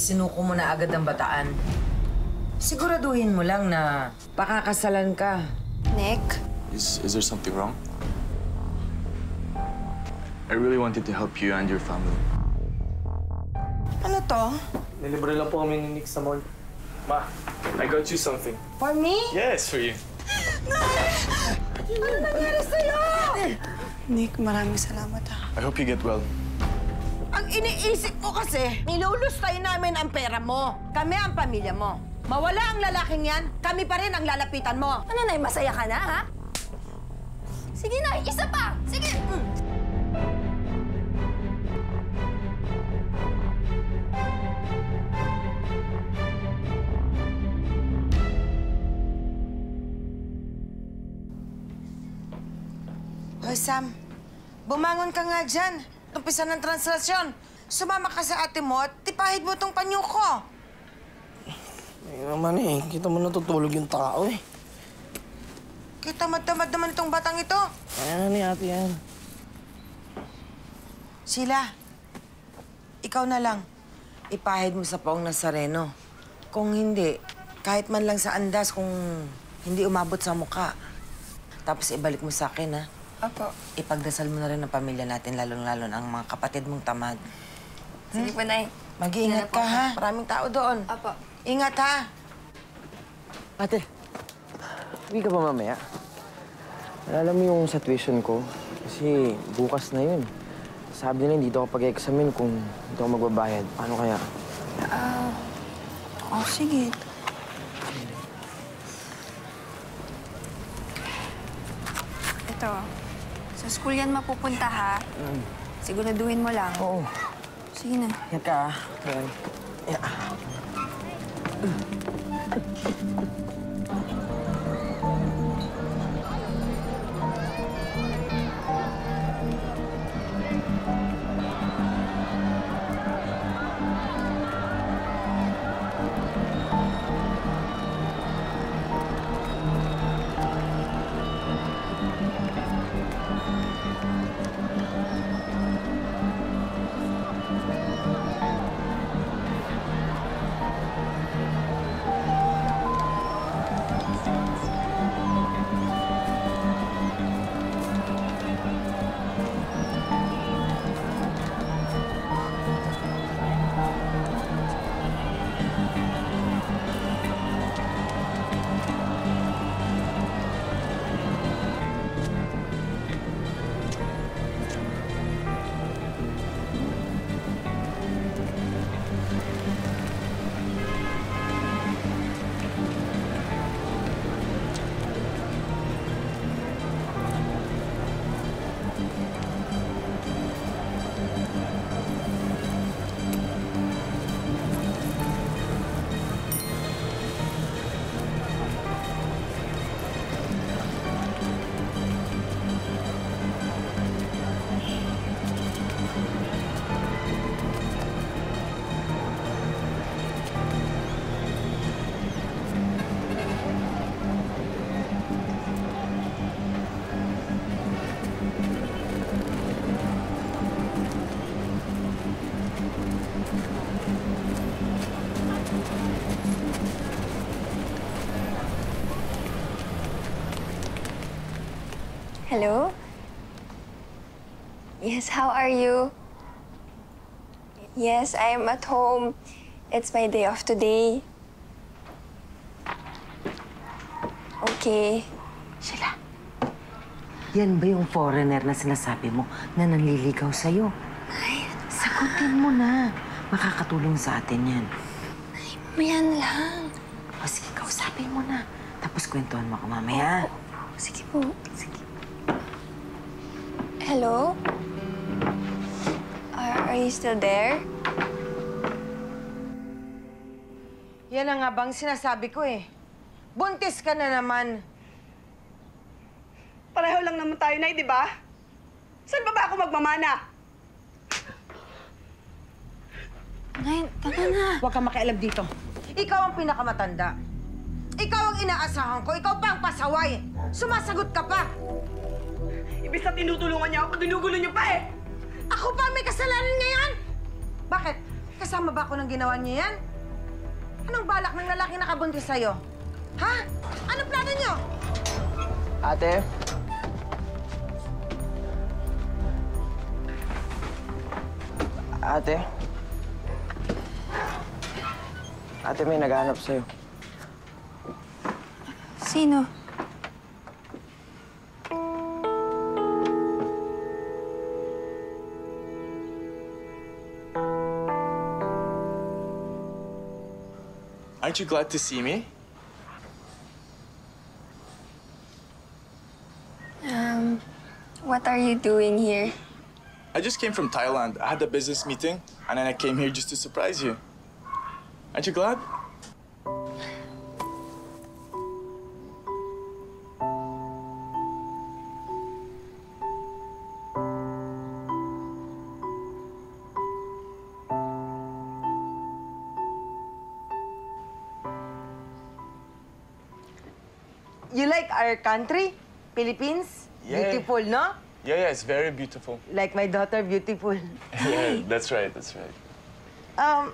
isinuko mo na agad ang Bataan. Siguraduhin mo lang na pakakasalan ka. Nick? Is there something wrong? I really wanted to help you and your family. Ano to? Nilibre lang po kami ni Nick sa mall. Ma, I got you something. For me? Yes, for you. Nay! Ano nangyari sa'yo? Nick, maraming salamat ha. I hope you get well. Ang iniisip ko kasi, nilulustay namin ang pera mo. Kami ang pamilya mo. Mawala ang lalaking yan, kami pa rin ang lalapitan mo. Ano, Nay? Masaya ka na, ha? Sige, Nay. Isa pa! Sige! Hoy, Sam. Bumangon ka nga dyan. Umpisa ng translasyon. Sumama ka sa ate mo at tipahid mo itong panyo ko. Ay naman eh. Kita mo natutulog yung tao eh. Kita madamad naman itong batang ito. Ayan na ni ate yan. Sheila, ikaw na lang. Ipahid mo sa Paong Nazareno. Kung hindi, kahit man lang sa andas kung hindi umabot sa muka. Tapos ibalik mo sa akin, ha? Opo. Ipagdasal mo na rin ang pamilya natin, lalong-lalo ang mga kapatid mong tamad. Sige po, Nay. Mag-iingat ka, ha? Maraming tao doon. Opo. Ingat, ha? Ate, uwi ka ba mamaya? Alam mo yung sa tuition ko, kasi bukas na yun. Sabi nila hindi daw ako pag-examin kung hindi ako magbabayad. Paano kaya? Oh, sige. Ito. Sa school yan mapupunta, ha? Siguraduhin mo lang. Oo. Sige na. Ingat ka, ha? Yeah. Hello? Yes, how are you? Yes, I'm at home. It's my day off today. Okay. Sheila, yan ba yung foreigner na sinasabi mo na nanliligaw sa'yo? Nay, sagutin mo na. Makakatulong sa atin yan. Nay, mamaya na lang. O sige, kausapin mo na. Tapos kwentuhan mo ako mamaya. Oh, sige po. Sige. Hello? Are you still there? Yan ang nga bang sinasabi ko eh. Buntis ka na naman. Pareho lang naman tayo, Nay, di ba? Saan pa ba ako magmamana? Nay, tama na. Huwag kang makialam dito. Ikaw ang pinakamatanda. Ikaw ang inaasahan ko. Ikaw pa ang pasaway. Sumasagot ka pa. Ibig sa tinutulungan niya ako, dinugulo niyo pa eh! Ako pa may kasalanan ngayon! Bakit? Kasama ba ako ng ginawa niya yan? Anong balak ng lalaki nakabuntis sa'yo? Ha? Anong plano niyo? Ate? Ate? Ate, may naghahanap sa'yo. Sino? Aren't you glad to see me? What are you doing here? I just came from Thailand. I had a business meeting, and then I came here just to surprise you. Aren't you glad? You like our country, Philippines? Yeah. Beautiful, no? Yeah, yeah, it's very beautiful. Like my daughter, beautiful. Yeah, that's right, that's right.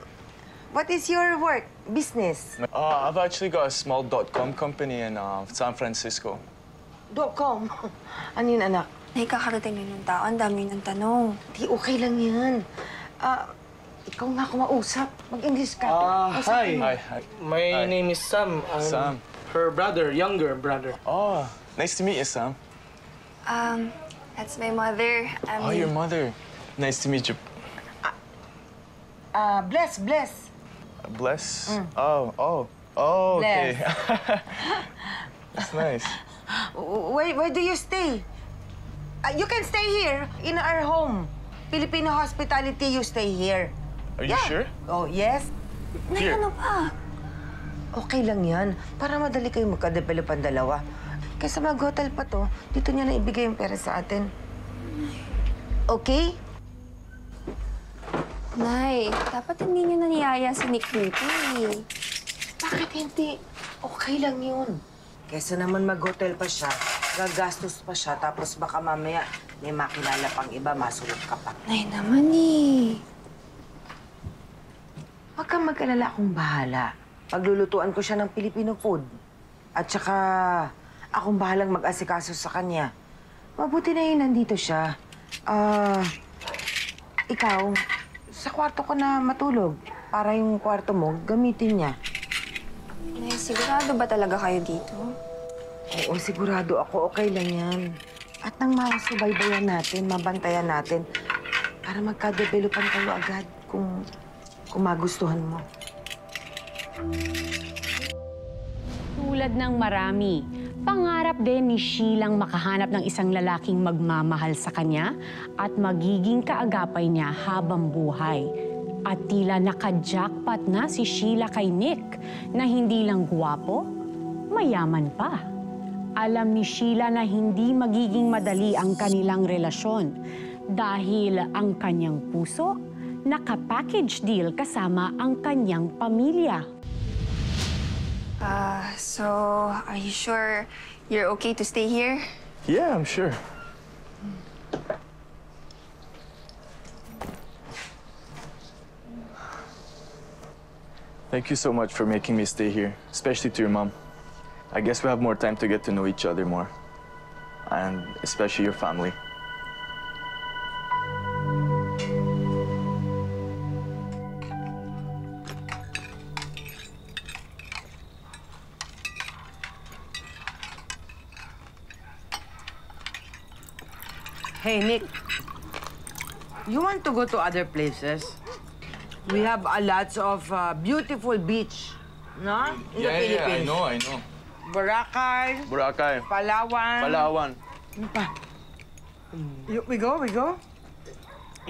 What is your work, business? I've actually got a small .com company in San Francisco. .com? Ano yun, anak? Nakakarating yun ng tao, ang dami ng tanong. Di, okay lang yan. Ikaw nga kumausap. Mag-English ka. Hi. Hi. My name is Sam. Sam. Her brother, younger brother. Oh, nice to meet you, Sam. That's my mother. Oh, your mother. Nice to meet you. Bless. Bless? Mm. Oh, okay. Bless. That's nice. Where do you stay? You can stay here in our home. Filipino hospitality, you stay here. Are you sure? Oh, yes. Here. Ano ba? Okay lang yan. Para madali kayo magka-develop ang dalawa. Kaysa mag-hotel pa to, dito niya na ibigay yung pera sa atin. Okay? Nay, dapat hindi niyo naniyaya si Nick dito eh. Bakit hindi? Okay lang yun. Kaysa naman mag-hotel pa siya, gagastos pa siya, tapos baka mamaya may makilala pang iba, masulot ka pa. Nay naman eh. Huwag kang mag-alala, akong bahala. Paglulutuan ko siya ng Filipino food. At saka, akong bahalang mag-asikaso sa kanya. Mabuti na yun, nandito siya. Ikaw, sa kwarto ko na matulog. Para yung kwarto mo, gamitin niya. Nay, sigurado ba talaga kayo dito? Oo, sigurado ako. Okay lang yan. At nang masubaybayan natin, mabantayan natin, para magka-developan kayo agad kung magustuhan mo. Tulad ng marami, pangarap din ni Sheilang makahanap ng isang lalaking magmamahal sa kanya at magiging kaagapay niya habang buhay. At tila nakajackpot na si Sheila kay Nick na hindi lang gwapo, mayaman pa. Alam ni Sheila na hindi magiging madali ang kanilang relasyon dahil ang kanyang puso naka-package deal kasama ang kanyang pamilya. So, are you sure you're okay to stay here? Yeah, I'm sure. Thank you so much for making me stay here, especially to your mom. I guess we have more time to get to know each other more, and especially your family. Hey, Nick, you want to go to other places? We have a lots of beautiful beach, no? In the Philippines. I know. Boracay. Palawan. We go.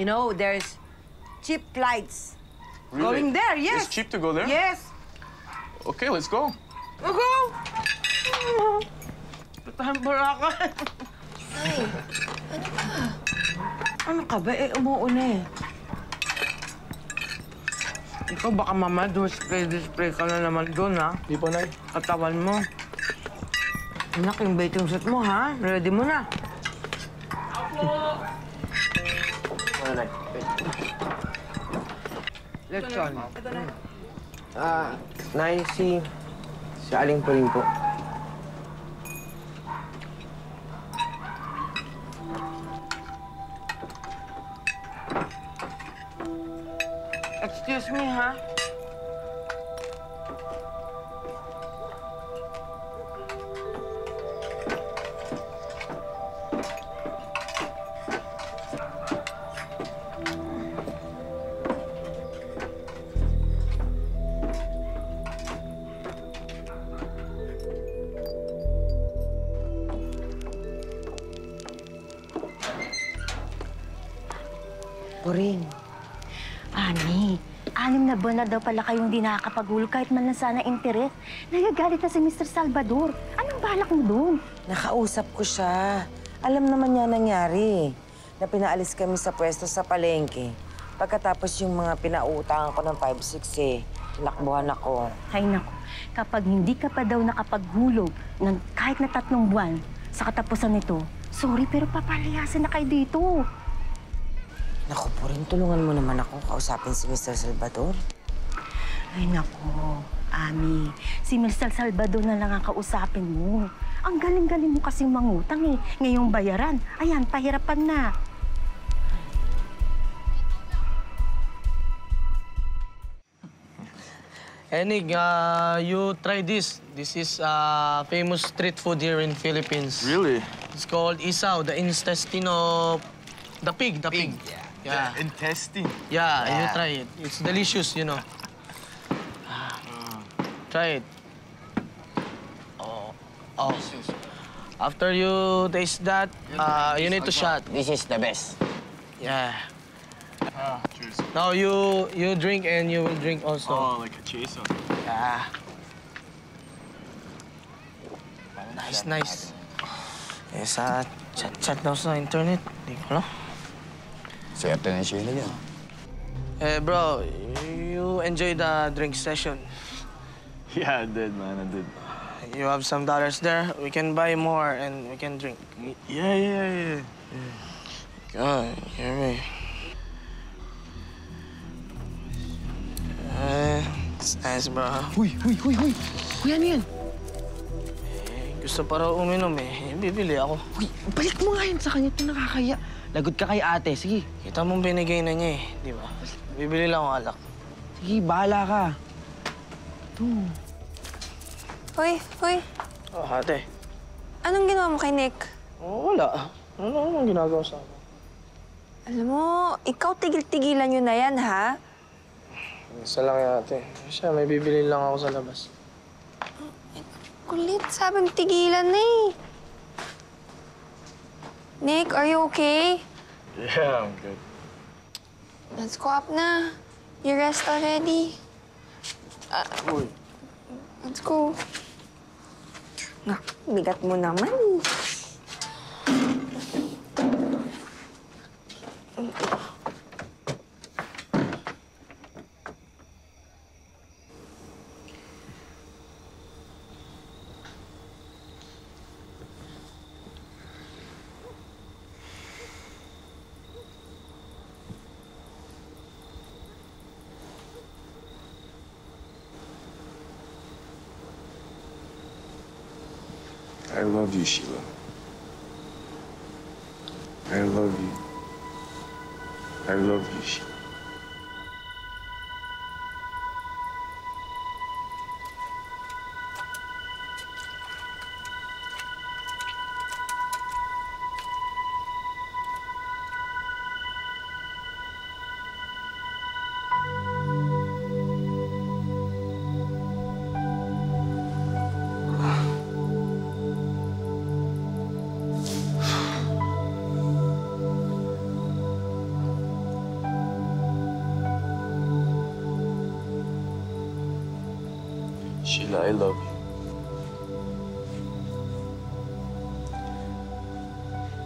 You know, there's cheap flights. Really? Going there, yes. It's cheap to go there? Yes. Okay, let's go. We'll go. Boracay. Ay, ano ba? Ano ka ba? Umuuna eh. Ikaw baka mama, dumispray ka na naman doon, ha? Di pa, Nay. Katawan mo. Anak, yung baiting suit mo, ha? Ready mo na. Ako! Ano, Nay? Lechon. Nancy, si Aling pa rin po. Excuse me, ha? Na daw pala kayong di nakakapagulo kahit man lang sana interes. Nagagalit na si Mr. Salvador. Anong balak mo doon? Nakausap ko siya. Alam naman niya nangyari na pinaalis kami sa pwesto sa palengke. Pagkatapos yung mga pinautangan ko ng 5-6 eh, tinakbuhan ako. Ay naku, kapag hindi ka pa daw nakapaghulog ng kahit na 3 buwan sa katapusan nito, sorry pero papalayasin na kayo dito. Naku po rin, tulungan mo naman ako kausapin si Mr. Salvador. Ay, naku, Ami. Si Mr. Salvador na lang ang kausapin mo. Ang galing-galing mo kasing mangutang eh. Ngayong bayaran, ayan, pahirapan na. Hey, Nick, you try this. This is famous street food here in Philippines. Really? It's called isaw, the intestine of the pig, the pig. Yeah. The intestine. Yeah, you try it. It's delicious, you know. Try it. Oh, oh. After you taste that, you need to shot. This is the best. Yeah. Cheers. Now you drink and you will drink also. Oh, like a chaser. Yeah. Nice, nice. Eh, sa chat daw sa internet. Hindi ko lang. Siyerte na Sheila yan. Eh, bro, you enjoy the drink session. Yeah, I did, man, I did. You have some dollars there? We can buy more and we can drink. Yeah. God, hear me. It's nice, bro. Uy! Kuya, ano yan? Eh, gusto pa raw uminom eh. Bibili ako. Uy, balik mo nga yan sa kanya. Ito nakakaya. Lagot ka kay ate, sige. Kita mong binigay na niya eh, di ba? Bibili lang ang alak. Sige, bahala ka. Ito. Hoy. Oh, ate. Anong ginawa mo kay Nick? Oh, wala. Ano ginagawa sa akin? Alam mo, ikaw tigil-tigilan yun na yan, ha? Isa lang yan, ate. Siya, may bibili lang ako sa labas. Kulit, sabang tigilan na eh. Nick, are you okay? Yeah, I'm good. Let's go up na. You rest already. Let's go. Bigat mo naman eh. I love you, Sheila. I love you. I love you, Sheila. I love you.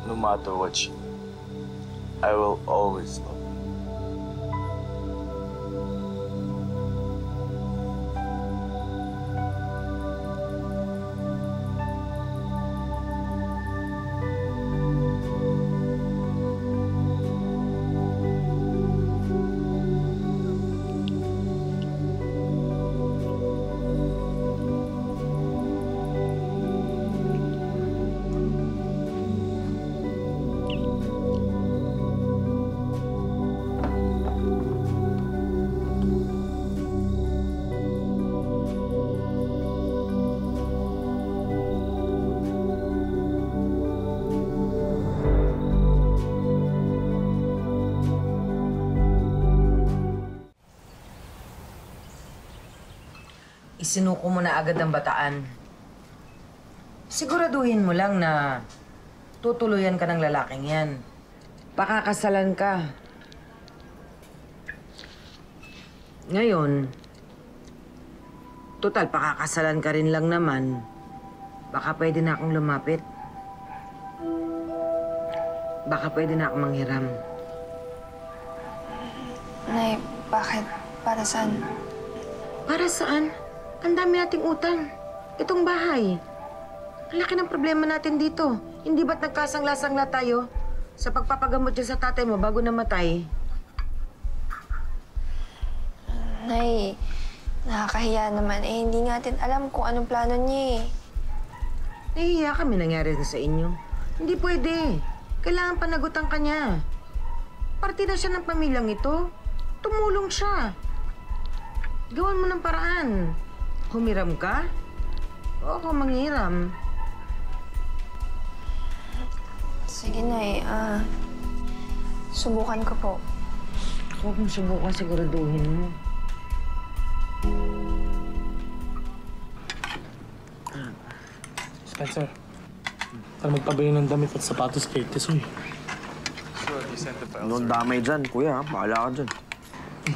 No matter what, I will always love you. sinuko mo na agad ang Bataan. Siguraduhin mo lang na tutuluyan ka ng lalaking yan. Pakakasalan ka. Ngayon, total, pakakasalan ka rin lang naman. Baka pwede na akong lumapit. Baka pwede na akong manghiram. Nay, bakit? Para saan? Para saan? Ang dami nating utang. Itong bahay. Ang laki ng problema natin dito. Hindi ba't nagkasangla-sangla tayo sa pagpapagamot niya sa tatay mo bago namatay? Nay, nakakahiya naman. Eh, hindi natin alam kung anong plano niya eh. Nahihiya kami nangyari na sa inyo. Hindi pwede. Kailangan panagutan ka niya. Parte na siya ng pamilyang ito. Tumulong siya. Gawan mo ng paraan. Humiram ka? Oo, kung manghiram. Sige, Nay. Subukan ko po. Huwag mong subukan, siguraduhin mo. Spencer, para magpabili ng damit at sapatos kay Tisoy. Noong damay dyan, kuya. Bahala ka dyan.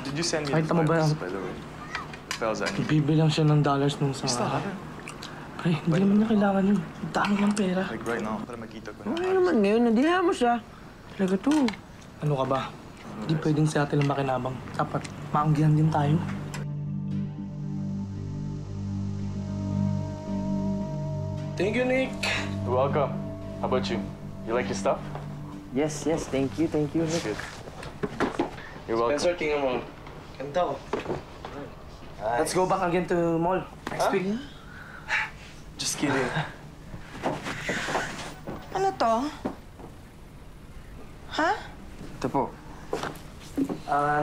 Did you send me the files, by the way? The files I need. Bibilang siya ng dollars nung sa araw. Pre, hindi naman niya kailangan yun. Daan ng pera. Like right now, para makita ko na. Ay naman ngayon, nadiha mo siya. Talaga to. Ano ka ba? Hindi pwedeng si ate lang makinabang. Dapat maanggihan din tayo. Thank you, Nick. You're welcome. How about you? You like your stuff? Yes, yes. Thank you, Nick. That's good. You're welcome. Spencer, tingnan mo. Ganda ko. Nice. Let's go back again to mall. Next week. Just kidding. Ano to? Ha? Ito po.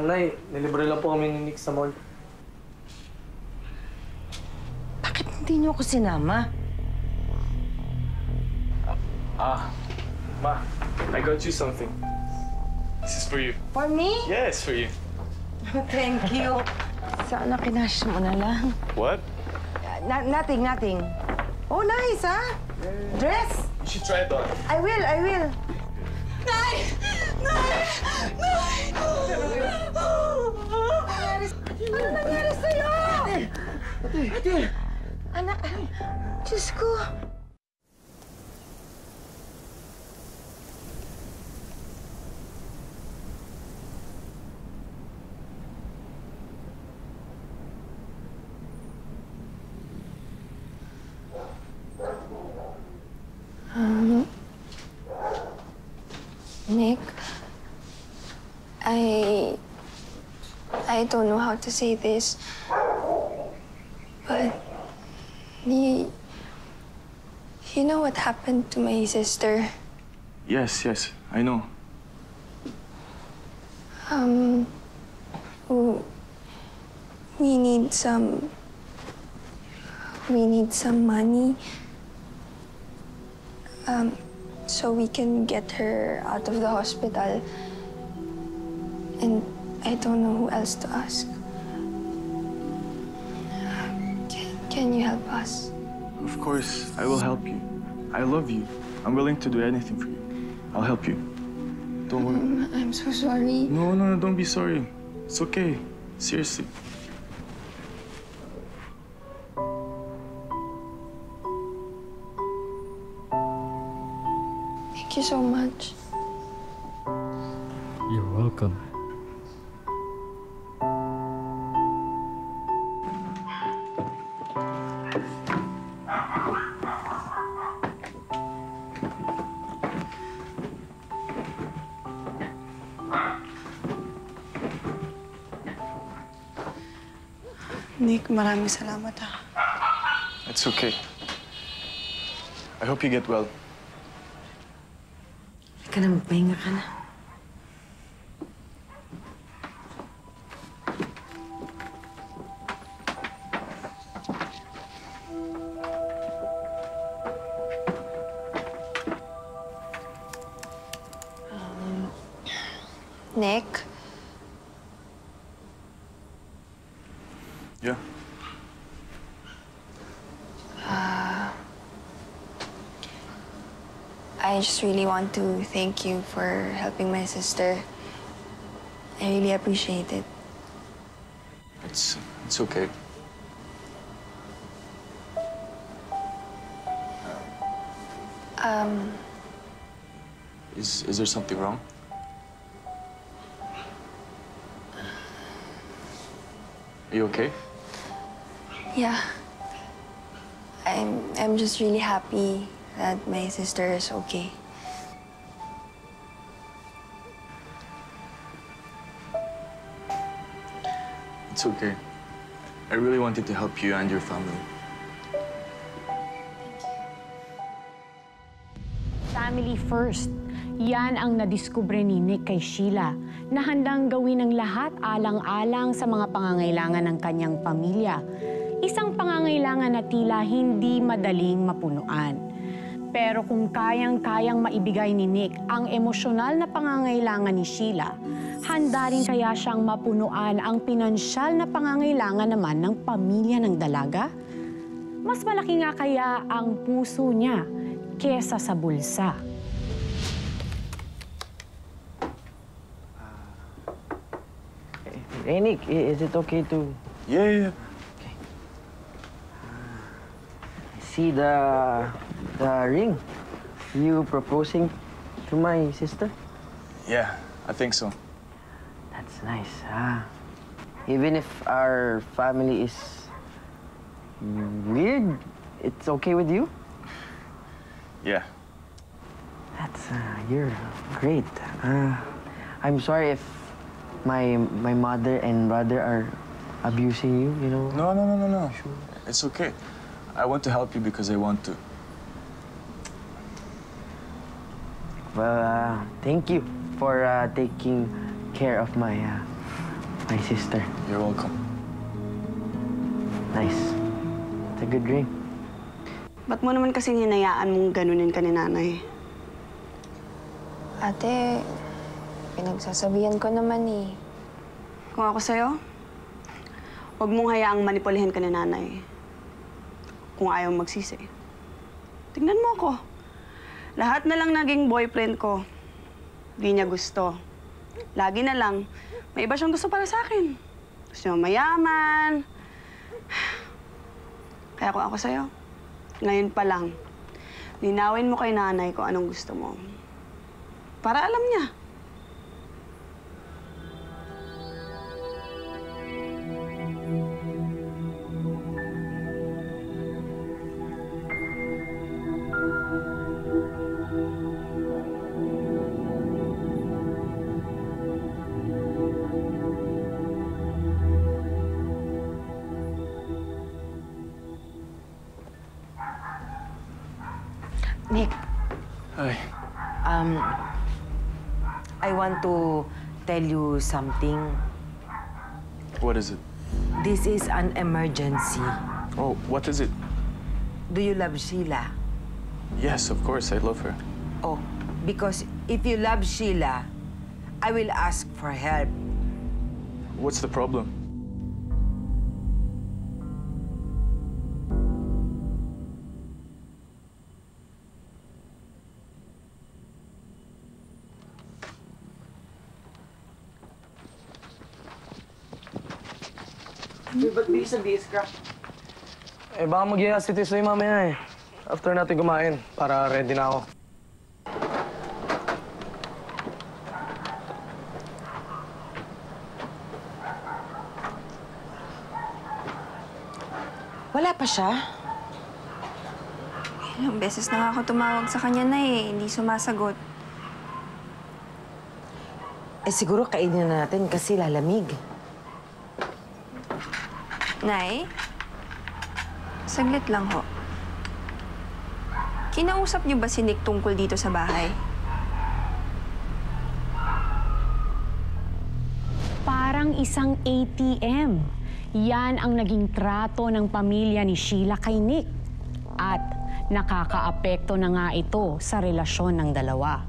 Nay, nilibre lang po kami ni Nick sa mall. Bakit hindi niyo ako sinama? Ma, I got you something. This is for you. For me? Yes, for you. Thank you. Sana kinash mo na lang. What? Nothing. Oh, nice, huh? Yeah. Dress? You should try it on. I will. Nay! Nay! Nay! Ano nangyari sa'yo? Ate! Anak, Diyos ko. Nick, I don't know how to say this, but you know what happened to my sister? Yes, I know. We need some money. So we can get her out of the hospital. And I don't know who else to ask. Can you help us? Of course, I will help you. I love you. I'm willing to do anything for you. I'll help you. Don't worry. I'm so sorry. No, don't be sorry. It's okay. Seriously. Thank you so much. You're welcome. Nick, maraming salamat ha. It's okay. I hope you get well. Ika na, magpahinga ka na. Nick? Yeah? just really want to thank you for helping my sister. I really appreciate it. It's okay. Is there something wrong? Are you okay? Yeah. I'm just really happy that my sister is okay. It's okay. I really wanted to help you and your family. Family first. Yan ang nadiskubre ni Nick kay Sheila, na handang gawin ang lahat alang-alang sa mga pangangailangan ng kanyang pamilya. Isang pangangailangan na tila hindi madaling mapunuan. Pero kung kayang-kayang maibigay ni Nick ang emosyonal na pangangailangan ni Sheila, handa rin kaya siyang mapunuan ang pinansyal na pangangailangan naman ng pamilya ng dalaga? Mas malaki nga kaya ang puso niya kesa sa bulsa. Hey, Nick, is it okay to... Yeah. Okay. I see the ring you proposing to my sister? Yeah, I think so. That's nice, huh? Even if our family is weird, it's okay with you? Yeah. You're great. I'm sorry if my mother and brother are abusing you, you know? No. Sure. It's okay. I want to help you because I want to. Well, thank you for taking care of my my sister. You're welcome. Nice. It's a good ring. Ba't mo naman kasing hinayaan mong ganunin ka ni nanay? Ate, pinagsasabihan ko naman eh. Kung ako sa'yo, huwag mong hayaang manipulihin ka ni nanay. Kung ayaw magsisi. Tignan mo ako. Lahat na lang naging boyfriend ko, hindi niya gusto. Lagi na lang, may iba siyang gusto para sa akin. Gusto niya mayaman. Kaya kung ako sa'yo, ngayon pa lang, linawin mo kay nanay kung anong gusto mo. Para alam niya. Nick. Hi. I want to tell you something. What is it? This is an emergency. Oh, what is it? Do you love Sheila? Yes, of course, I love her. Oh, because if you love Sheila, I will ask for help. What's the problem? Ba't bilis ang bilis ka? Eh, baka mag-i-acid test sa'yo mamaya eh. After natin kumain, para ready na ako. Wala pa siya? Ilang beses na nga ako tumawag sa kanya na eh. Hindi sumasagot. Eh, siguro kainin na natin kasi lalamig. Nay, saglit lang ho. Kinausap niyo ba si Nick tungkol dito sa bahay? Parang isang ATM. Yan ang naging trato ng pamilya ni Sheila kay Nick. At nakakaapekto na nga ito sa relasyon ng dalawa.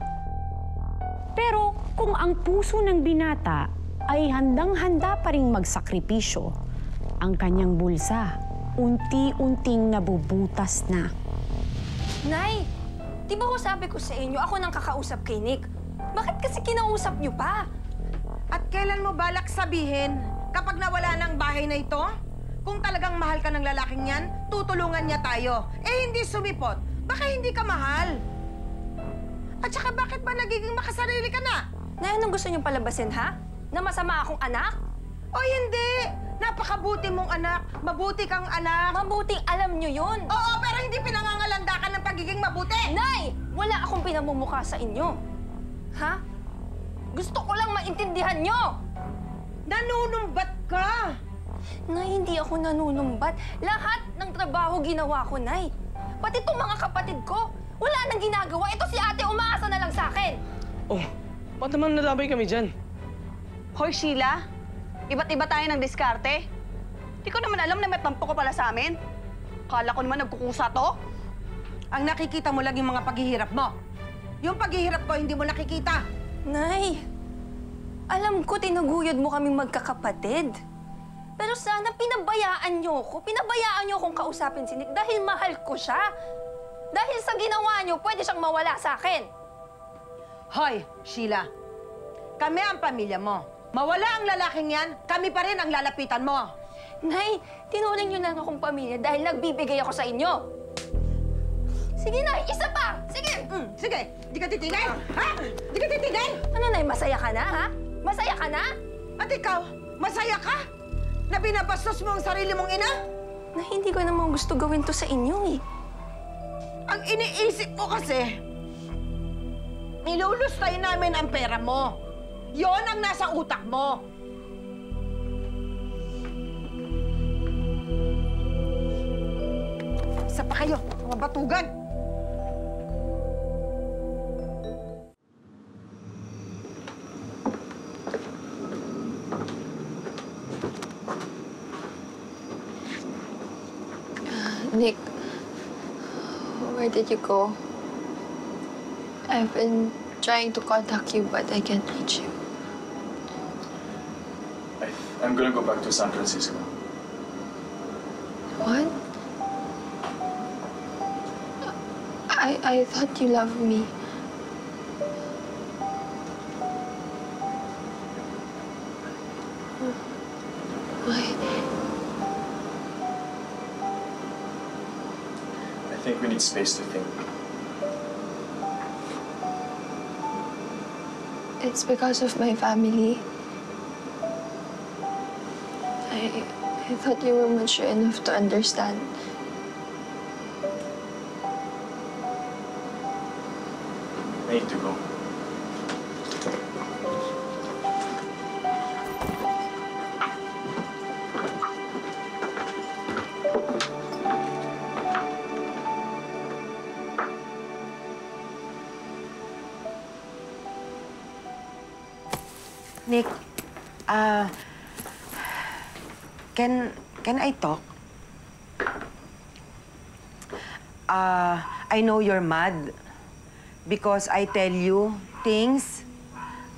Pero kung ang puso ng binata ay handang-handa pa rin magsakripisyo, ang kanyang bulsa, unti-unting nabubutas na. Nay, Di ba ko sabi ko sa inyo, ako nang kakausap kay Nick? Bakit kasi kinausap niyo pa? At kailan mo balak sabihin kapag nawala ng bahay na ito? Kung talagang mahal ka ng lalaking yan, tutulungan niya tayo. Eh, hindi sumipot. Baka hindi ka mahal. At saka, bakit ba nagiging makasarili ka na? Na anong gusto niyong palabasin, ha? Na masama akong anak? O hindi! Napakabuti mong anak. Mabuti kang anak. Mabuting alam niyo yun. Oo, pero hindi pinangangalanda ka ng pagiging mabuti. Nay! Wala akong pinamumukha sa inyo. Ha? Gusto ko lang maintindihan niyo! Nanunumbat ka! Nay, hindi ako nanunumbat. Lahat ng trabaho ginawa ko, Nay. Pati itong mga kapatid ko, wala nang ginagawa. Ito si ate, umaasa na lang sa akin. Oh, ba't naman nadabay kami dyan? Hoy, Sheila, iba't-iba tayo ng diskarte. Hindi ko naman alam na may tampo ko pala sa amin. Akala ko naman nagkukusa to. Ang nakikita mo lang yung mga paghihirap mo. Yung paghihirap ko, hindi mo nakikita. Nay, alam ko tinaguyod mo kaming magkakapatid. Pero sana pinabayaan niyo ko. Pinabayaan niyo kong kausapin si Nick dahil mahal ko siya. Dahil sa ginawa niyo, pwede siyang mawala sa akin. Hoy, Sheila. Kami ang pamilya mo. Mawala ang lalaking yan, kami pa rin ang lalapitan mo. Nay, tinuring niyo na akong pamilya dahil nagbibigay ako sa inyo. Sige, Nay, isa pa! Sige! Sige, di ka titigil! Ha? Di ka titigil! Ano, Nay, masaya ka na, ha? Masaya ka na? At ikaw, masaya ka? Na binabastos mo ang sarili mong ina? Na hindi ko naman gusto gawin to sa inyo, eh. Ang iniisip ko kasi, nilulustay namin ang pera mo. Yon ang nasa utak mo. Isa pa kayo, mga batugan. Nick, where did you go? I've been trying to contact you, but I can't reach you. I'm gonna go back to San Francisco. What? I thought you loved me. I think we need space to think. It's because of my family. I thought you were mature enough to understand. I need to go. Nick, can I talk? I know you're mad because I tell you things.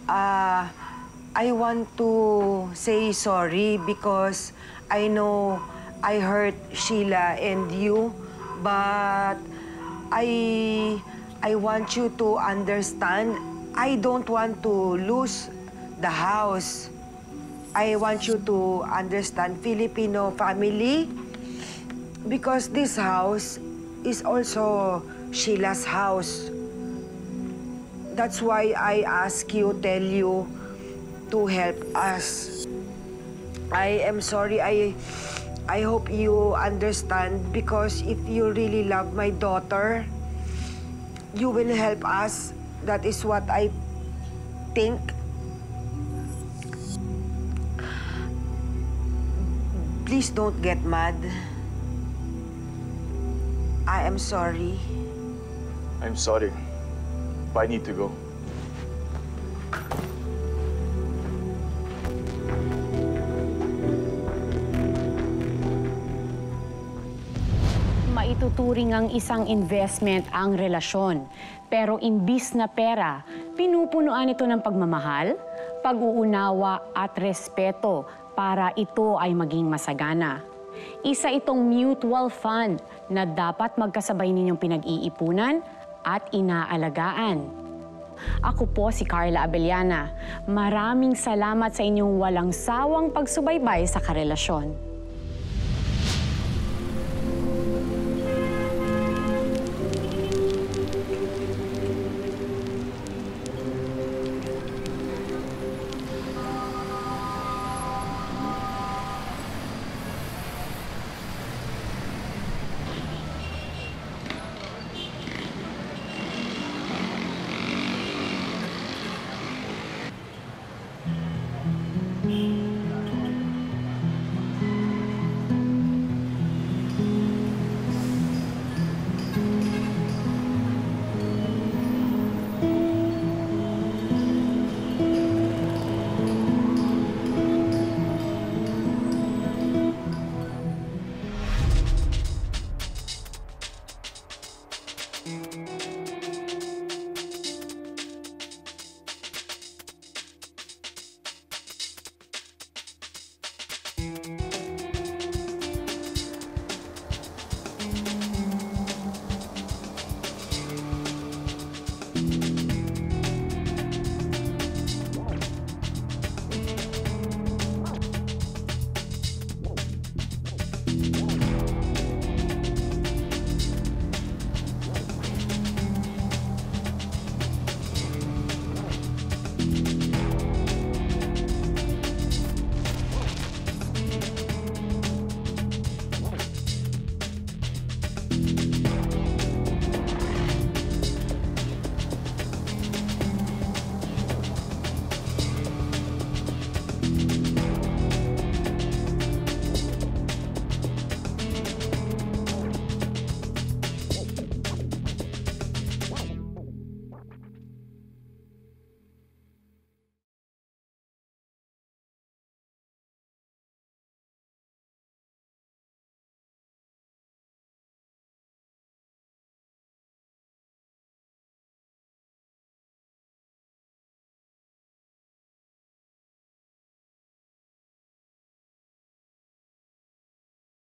I want to say sorry because I know I hurt Sheila and you, but I want you to understand. I don't want to lose the house. I want you to understand Filipino family because this house is also Sheila's house. That's why I ask you, tell you to help us. I am sorry. I hope you understand because if you really love my daughter, you will help us. That is what I think. Please don't get mad. I am sorry. I'm sorry, but I need to go. Maituturing ang isang investment ang relasyon. Pero imbis na pera, pinupunuan ito ng pagmamahal, pag-uunawa at respeto para ito ay maging masagana. Isa itong mutual fund na dapat magkasabay ninyong pinag-iipunan at inaalagaan. Ako po si Carla Abellana. Maraming salamat sa inyong walang sawang pagsubaybay sa karelasyon.